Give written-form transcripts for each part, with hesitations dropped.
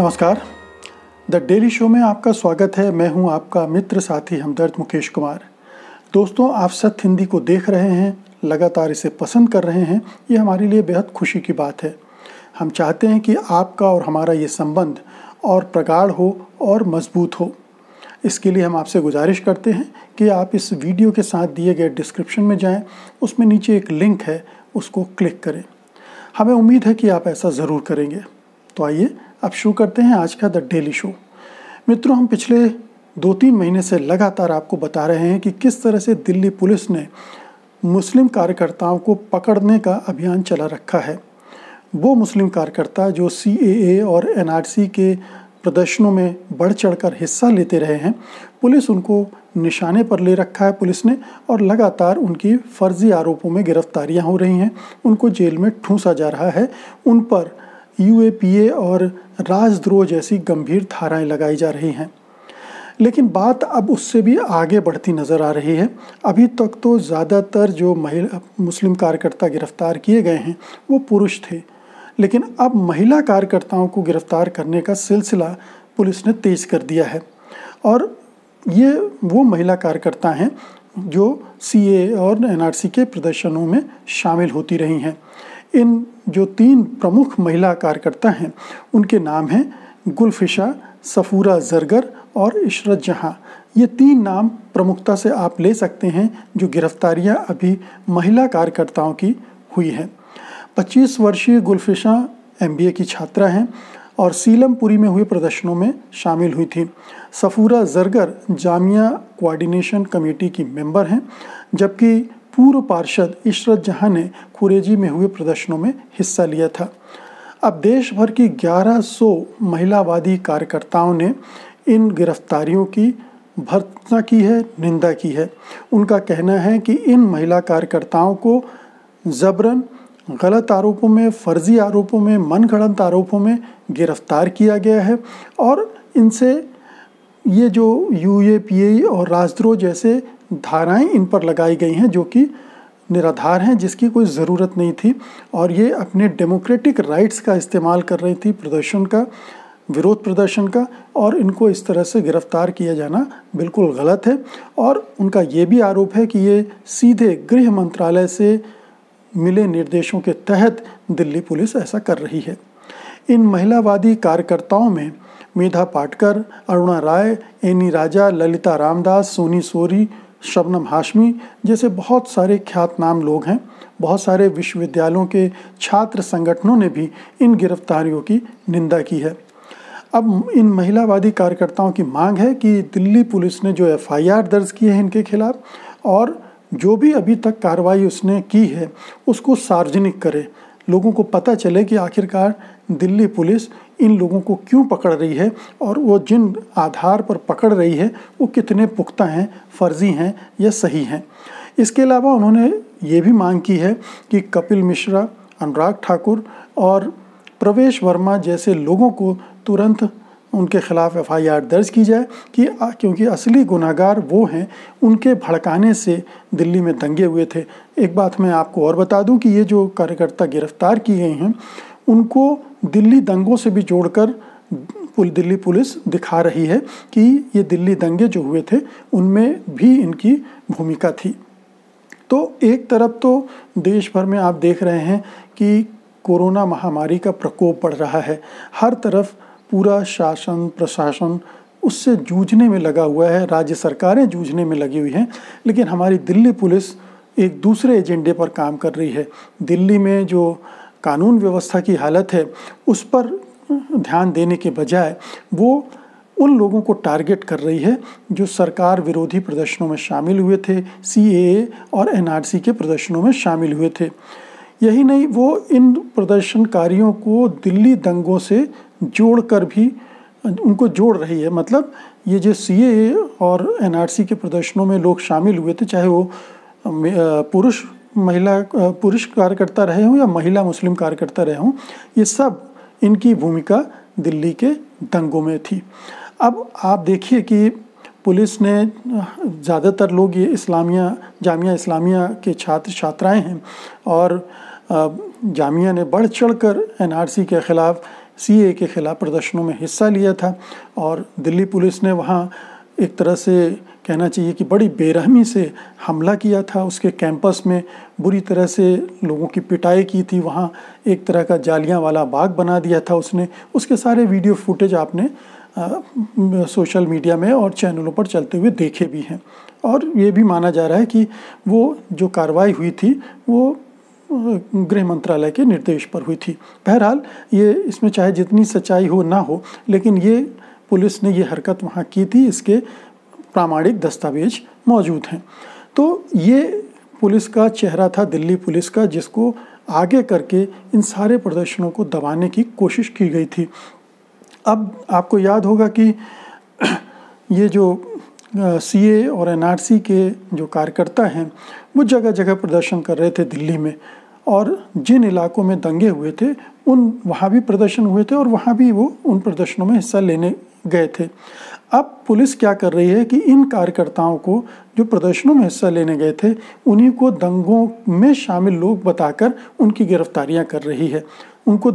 नमस्कार, the daily show में आपका स्वागत है। मैं हूं आपका मित्र साथी हमदर्द मुकेश कुमार। दोस्तों, आप सत्य हिंदी को देख रहे हैं, लगातार इसे पसंद कर रहे हैं, ये हमारे लिए बेहद खुशी की बात है। हम चाहते हैं कि आपका और हमारा ये संबंध और प्रगाढ़ हो और मजबूत हो। इसके लिए हम आपसे गुजारिश करते हैं कि आप इस वीडियो के साथ दिए गए डिस्क्रिप्शन में जाएँ, उसमें नीचे एक लिंक है, उसको क्लिक करें। हमें उम्मीद है कि आप ऐसा ज़रूर करेंगे। तो आइए अब शुरू करते हैं आज का द डेली शो। मित्रों, हम पिछले 2-3 महीने से लगातार आपको बता रहे हैं कि किस तरह से दिल्ली पुलिस ने मुस्लिम कार्यकर्ताओं को पकड़ने का अभियान चला रखा है। वो मुस्लिम कार्यकर्ता जो CAA और NRC के प्रदर्शनों में बढ़ चढ़कर हिस्सा लेते रहे हैं, पुलिस उनको निशाने पर ले रखा है पुलिस ने, और लगातार उनकी फर्जी आरोपों में गिरफ्तारियाँ हो रही हैं, उनको जेल में ठूंसा जा रहा है, उन पर UAPA और राजद्रोह जैसी गंभीर धाराएं लगाई जा रही हैं। लेकिन बात अब उससे भी आगे बढ़ती नज़र आ रही है। अभी तक तो ज़्यादातर जो महिला मुस्लिम कार्यकर्ता गिरफ्तार किए गए हैं वो पुरुष थे, लेकिन अब महिला कार्यकर्ताओं को गिरफ्तार करने का सिलसिला पुलिस ने तेज़ कर दिया है। और ये वो महिला कार्यकर्ता हैं जो CAA और NRC के प्रदर्शनों में शामिल होती रही हैं। इन जो 3 प्रमुख महिला कार्यकर्ता हैं उनके नाम हैं गुलफिशा, सफूरा जरगर और इशरत जहां। ये 3 नाम प्रमुखता से आप ले सकते हैं जो गिरफ्तारियां अभी महिला कार्यकर्ताओं की हुई हैं। 25 वर्षीय गुलफिशा MBA की छात्रा हैं और सीलमपुरी में हुए प्रदर्शनों में शामिल हुई थी। सफूरा जरगर जामिया कोऑर्डिनेशन कमेटी की मेंबर हैं, जबकि पूर्व पार्षद इशरत जहां ने खुरेजी में हुए प्रदर्शनों में हिस्सा लिया था। अब देश भर की 1100 महिलावादी कार्यकर्ताओं ने इन गिरफ्तारियों की भर्त्सना की है, निंदा की है। उनका कहना है कि इन महिला कार्यकर्ताओं को जबरन गलत आरोपों में, फर्जी आरोपों में, मनगढ़ंत आरोपों में गिरफ्तार किया गया है और इनसे ये जो UAPA और राजद्रोह जैसे धाराएं इन पर लगाई गई हैं जो कि निराधार हैं, जिसकी कोई ज़रूरत नहीं थी, और ये अपने डेमोक्रेटिक राइट्स का इस्तेमाल कर रही थी प्रदर्शन का, विरोध प्रदर्शन का, और इनको इस तरह से गिरफ्तार किया जाना बिल्कुल गलत है। और उनका ये भी आरोप है कि ये सीधे गृह मंत्रालय से मिले निर्देशों के तहत दिल्ली पुलिस ऐसा कर रही है। इन महिलावादी कार्यकर्ताओं में मेधा पाटकर, अरुणा राय, एनी राजा, ललिता रामदास, सोनी सोरी, शबनम हाशमी जैसे बहुत सारे ख्यातनाम लोग हैं। बहुत सारे विश्वविद्यालयों के छात्र संगठनों ने भी इन गिरफ्तारियों की निंदा की है। अब इन महिलावादी कार्यकर्ताओं की मांग है कि दिल्ली पुलिस ने जो FIR दर्ज की है इनके खिलाफ, और जो भी अभी तक कार्रवाई उसने की है उसको सार्वजनिक करे, लोगों को पता चले कि आखिरकार दिल्ली पुलिस इन लोगों को क्यों पकड़ रही है और वो जिन आधार पर पकड़ रही है वो कितने पुख्ता हैं, फर्जी हैं या सही हैं। इसके अलावा उन्होंने ये भी मांग की है कि कपिल मिश्रा, अनुराग ठाकुर और प्रवेश वर्मा जैसे लोगों को तुरंत उनके खिलाफ FIR दर्ज की जाए कि क्योंकि असली गुनाहगार वो हैं, उनके भड़काने से दिल्ली में दंगे हुए थे। एक बात मैं आपको और बता दूं कि ये जो कार्यकर्ता गिरफ्तार किए गए हैं उनको दिल्ली दंगों से भी जोड़कर दिल्ली पुलिस दिखा रही है कि ये दिल्ली दंगे जो हुए थे उनमें भी इनकी भूमिका थी। तो एक तरफ तो देश भर में आप देख रहे हैं कि कोरोना महामारी का प्रकोप बढ़ रहा है, हर तरफ पूरा शासन प्रशासन उससे जूझने में लगा हुआ है, राज्य सरकारें जूझने में लगी हुई हैं, लेकिन हमारी दिल्ली पुलिस एक दूसरे एजेंडे पर काम कर रही है। दिल्ली में जो कानून व्यवस्था की हालत है उस पर ध्यान देने के बजाय वो उन लोगों को टारगेट कर रही है जो सरकार विरोधी प्रदर्शनों में शामिल हुए थे, CAA और NRC के प्रदर्शनों में शामिल हुए थे। यही नहीं, वो इन प्रदर्शनकारियों को दिल्ली दंगों से जोड़कर भी उनको जोड़ रही है। मतलब ये जो CAA और NRC के प्रदर्शनों में लोग शामिल हुए थे, चाहे वो पुरुष कार्यकर्ता रहे हों या महिला मुस्लिम कार्यकर्ता रहे हों, ये सब इनकी भूमिका दिल्ली के दंगों में थी। अब आप देखिए कि पुलिस ने ज़्यादातर लोग ये जामिया इस्लामिया के छात्र छात्राएं हैं, और जामिया ने बढ़ चढ़कर NRC के ख़िलाफ़ सीए के खिलाफ प्रदर्शनों में हिस्सा लिया था और दिल्ली पुलिस ने वहाँ एक तरह से कहना चाहिए कि बड़ी बेरहमी से हमला किया था। उसके कैंपस में बुरी तरह से लोगों की पिटाई की थी, वहाँ एक तरह का जालियांवाला बाग बना दिया था उसने। उसके सारे वीडियो फुटेज आपने सोशल मीडिया में और चैनलों पर चलते हुए देखे भी हैं। और ये भी माना जा रहा है कि वो जो कार्रवाई हुई थी वो गृह मंत्रालय के निर्देश पर हुई थी। बहरहाल ये इसमें चाहे जितनी सच्चाई हो ना हो, लेकिन ये पुलिस ने ये हरकत वहाँ की थी, इसके प्रामाणिक दस्तावेज मौजूद हैं। तो ये पुलिस का चेहरा था, दिल्ली पुलिस का, जिसको आगे करके इन सारे प्रदर्शनों को दबाने की कोशिश की गई थी। अब आपको याद होगा कि ये जो सीए और एनआरसी के जो कार्यकर्ता हैं वो जगह जगह प्रदर्शन कर रहे थे दिल्ली में, और जिन इलाकों में दंगे हुए थे उन वहाँ भी प्रदर्शन हुए थे और वहाँ भी वो उन प्रदर्शनों में हिस्सा लेने गए थे। अब पुलिस क्या कर रही है कि इन कार्यकर्ताओं को, जो प्रदर्शनों में हिस्सा लेने गए थे, उन्हीं को दंगों में शामिल लोग बताकर उनकी गिरफ्तारियां कर रही है। उनको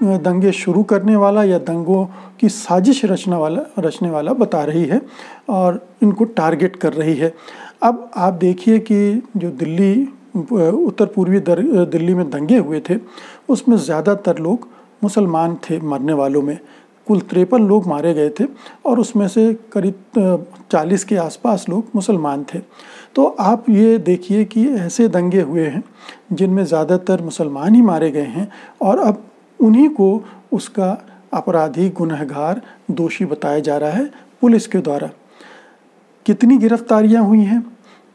दंगे शुरू करने वाला या दंगों की साजिश रचने वाला बता रही है और इनको टारगेट कर रही है। अब आप देखिए कि जो उत्तर पूर्वी दिल्ली में दंगे हुए थे उसमें ज़्यादातर लोग मुसलमान थे। मरने वालों में कुल 53 लोग मारे गए थे और उसमें से करीब 40 के आसपास लोग मुसलमान थे। तो आप ये देखिए कि ऐसे दंगे हुए हैं जिनमें ज़्यादातर मुसलमान ही मारे गए हैं और अब उन्हीं को उसका अपराधी, गुनहगार, दोषी बताया जा रहा है पुलिस के द्वारा। कितनी गिरफ्तारियाँ हुई हैं,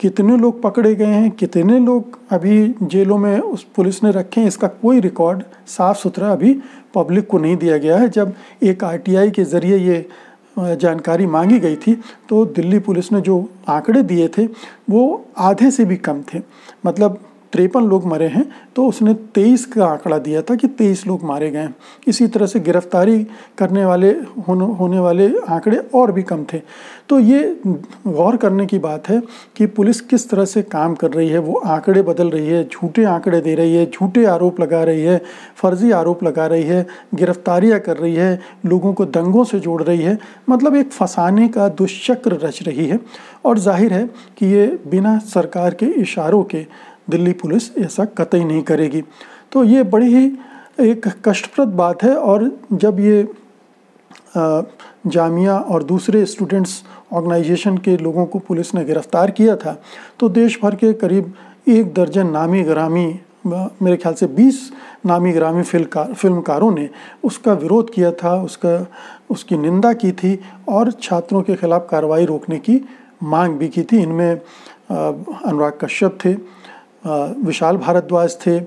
कितने लोग पकड़े गए हैं, कितने लोग अभी जेलों में उस पुलिस ने रखे हैं, इसका कोई रिकॉर्ड साफ़ सुथरा अभी पब्लिक को नहीं दिया गया है। जब एक आरटीआई के ज़रिए ये जानकारी मांगी गई थी तो दिल्ली पुलिस ने जो आंकड़े दिए थे वो आधे से भी कम थे। मतलब 53 लोग मरे हैं तो उसने 23 का आंकड़ा दिया था कि 23 लोग मारे गए हैं। इसी तरह से गिरफ्तारी करने वाले होने वाले आंकड़े और भी कम थे। तो ये गौर करने की बात है कि पुलिस किस तरह से काम कर रही है। वो आंकड़े बदल रही है, झूठे आंकड़े दे रही है, झूठे आरोप लगा रही है, फर्जी आरोप लगा रही है, गिरफ्तारियाँ कर रही है, लोगों को दंगों से जोड़ रही है। मतलब एक फंसाने का दुष्चक्र रच रही है और जाहिर है कि ये बिना सरकार के इशारों के दिल्ली पुलिस ऐसा कतई नहीं करेगी। तो ये बड़ी ही एक कष्टप्रद बात है। और जब ये जामिया और दूसरे स्टूडेंट्स ऑर्गेनाइजेशन के लोगों को पुलिस ने गिरफ्तार किया था तो देश भर के करीब 1 दर्जन नामी गिरामी, मेरे ख्याल से 20 नामी गिरामी फिल्मकारों ने उसका विरोध किया था, उसकी निंदा की थी और छात्रों के खिलाफ कार्रवाई रोकने की मांग भी की थी। इनमें अनुराग कश्यप थे, विशाल भारद्वाज थे,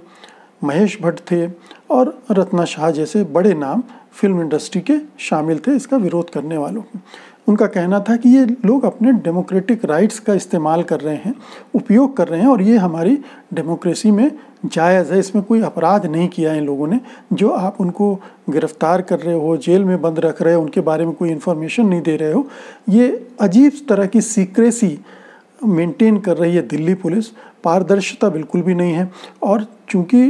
महेश भट्ट थे और रत्ना शाह जैसे बड़े नाम फिल्म इंडस्ट्री के शामिल थे। इसका विरोध करने वालों उनका कहना था कि ये लोग अपने डेमोक्रेटिक राइट्स का इस्तेमाल कर रहे हैं, उपयोग कर रहे हैं और ये हमारी डेमोक्रेसी में जायज़ है, इसमें कोई अपराध नहीं किया है इन लोगों ने। जो आप उनको गिरफ्तार कर रहे हो, जेल में बंद रख रहे हो, उनके बारे में कोई इन्फॉर्मेशन नहीं दे रहे हो, ये अजीब तरह की सीक्रेसी मेंटेन कर रही है दिल्ली पुलिस। पारदर्शिता बिल्कुल भी नहीं है। और चूंकि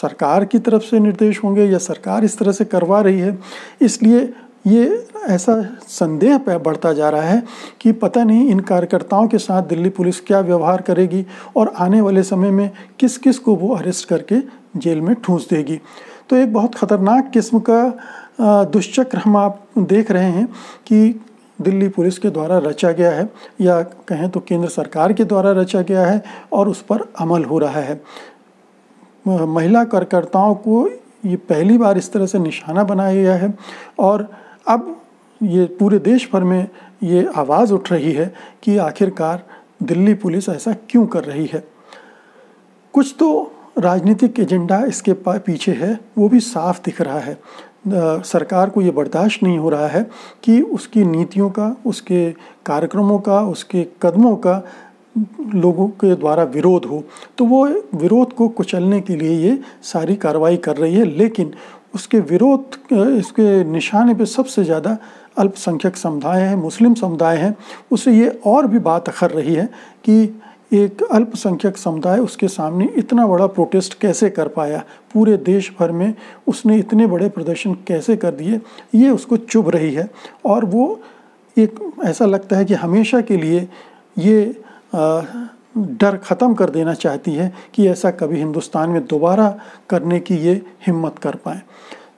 सरकार की तरफ से निर्देश होंगे या सरकार इस तरह से करवा रही है, इसलिए ये ऐसा संदेह बढ़ता जा रहा है कि पता नहीं इन कार्यकर्ताओं के साथ दिल्ली पुलिस क्या व्यवहार करेगी और आने वाले समय में किस किस को वो अरेस्ट करके जेल में ठूंस देगी। तो एक बहुत ख़तरनाक किस्म का दुष्चक्र हम आप देख रहे हैं कि दिल्ली पुलिस के द्वारा रचा गया है, या कहें तो केंद्र सरकार के द्वारा रचा गया है और उस पर अमल हो रहा है। महिला कार्यकर्ताओं को ये पहली बार इस तरह से निशाना बनाया गया है और अब ये पूरे देश भर में ये आवाज़ उठ रही है कि आखिरकार दिल्ली पुलिस ऐसा क्यों कर रही है। कुछ तो राजनीतिक एजेंडा इसके पीछे है, वो भी साफ दिख रहा है। सरकार को ये बर्दाश्त नहीं हो रहा है कि उसकी नीतियों का, उसके कार्यक्रमों का, उसके कदमों का लोगों के द्वारा विरोध हो, तो वो विरोध को कुचलने के लिए ये सारी कार्रवाई कर रही है। लेकिन उसके विरोध, इसके निशाने पे सबसे ज़्यादा अल्पसंख्यक समुदाय हैं, मुस्लिम समुदाय हैं, उससे ये और भी बात अखर रही है कि एक अल्पसंख्यक समुदाय उसके सामने इतना बड़ा प्रोटेस्ट कैसे कर पाया, पूरे देश भर में उसने इतने बड़े प्रदर्शन कैसे कर दिए, ये उसको चुभ रही है। और वो एक ऐसा लगता है कि हमेशा के लिए ये डर ख़त्म कर देना चाहती है कि ऐसा कभी हिंदुस्तान में दोबारा करने की ये हिम्मत कर पाए।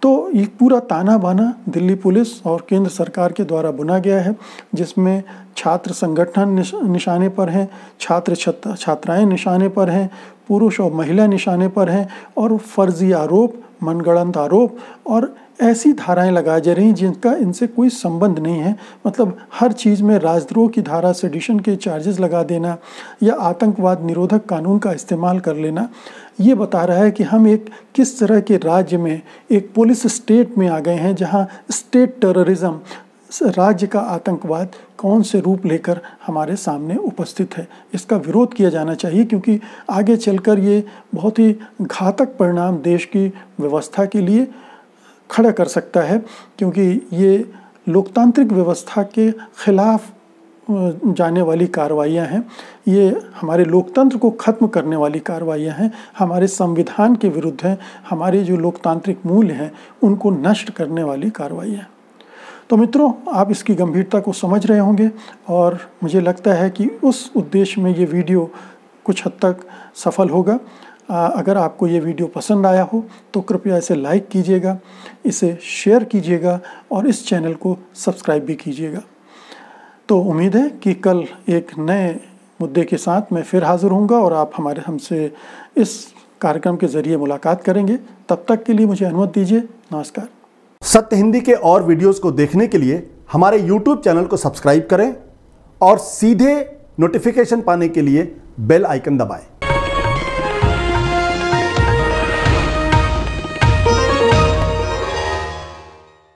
तो ये पूरा ताना बाना दिल्ली पुलिस और केंद्र सरकार के द्वारा बुना गया है, जिसमें छात्र संगठन निशाने पर हैं, छात्र छात्राएं निशाने पर हैं, पुरुष और महिला निशाने पर हैं, और फर्जी आरोप, मनगढ़ंत आरोप और ऐसी धाराएं लगाई जा रही हैं जिनका इनसे कोई संबंध नहीं है। मतलब हर चीज़ में राजद्रोह की धारा, सेडिशन के चार्जेस लगा देना या आतंकवाद निरोधक कानून का इस्तेमाल कर लेना, ये बता रहा है कि हम एक किस तरह के राज्य में, एक पुलिस स्टेट में आ गए हैं जहां स्टेट टेररिज्म, राज्य का आतंकवाद कौन से रूप लेकर हमारे सामने उपस्थित है। इसका विरोध किया जाना चाहिए क्योंकि आगे चलकर ये बहुत ही घातक परिणाम देश की व्यवस्था के लिए खड़ा कर सकता है, क्योंकि ये लोकतांत्रिक व्यवस्था के खिलाफ जाने वाली कार्रवाइयाँ हैं, ये हमारे लोकतंत्र को ख़त्म करने वाली कार्रवाइयाँ हैं, हमारे संविधान के विरुद्ध हैं, हमारे जो लोकतांत्रिक मूल्य हैं उनको नष्ट करने वाली कार्रवाइयाँ हैं। तो मित्रों, आप इसकी गंभीरता को समझ रहे होंगे और मुझे लगता है कि उस उद्देश्य में ये वीडियो कुछ हद तक सफल होगा। अगर आपको ये वीडियो पसंद आया हो तो कृपया इसे लाइक कीजिएगा, इसे शेयर कीजिएगा और इस चैनल को सब्सक्राइब भी कीजिएगा। तो उम्मीद है कि कल एक नए मुद्दे के साथ मैं फिर हाज़िर होऊंगा और आप हमसे इस कार्यक्रम के ज़रिए मुलाकात करेंगे। तब तक के लिए मुझे अनुमति दीजिए, नमस्कार। सत्य हिंदी के और वीडियोज़ को देखने के लिए हमारे यूट्यूब चैनल को सब्सक्राइब करें और सीधे नोटिफिकेशन पाने के लिए बेल आइकन दबाएँ।